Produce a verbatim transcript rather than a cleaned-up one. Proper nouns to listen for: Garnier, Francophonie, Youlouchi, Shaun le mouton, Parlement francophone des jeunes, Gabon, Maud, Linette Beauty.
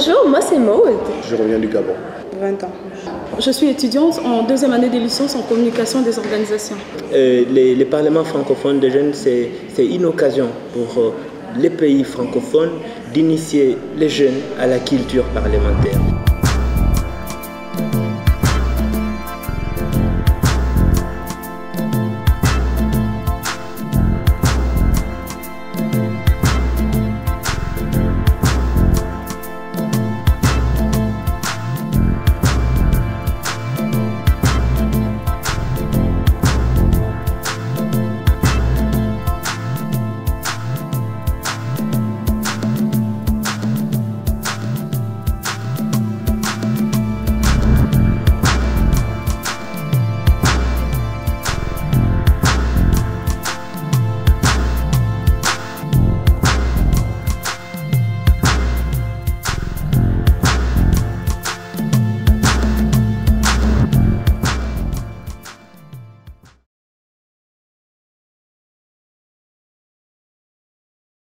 Bonjour, moi c'est Maud. Je reviens du Gabon. vingt ans. Je suis étudiante en deuxième année de licence en communication des organisations. Euh, les, les parlements francophones des jeunes, c'est une occasion pour euh, les pays francophones d'initier les jeunes à la culture parlementaire.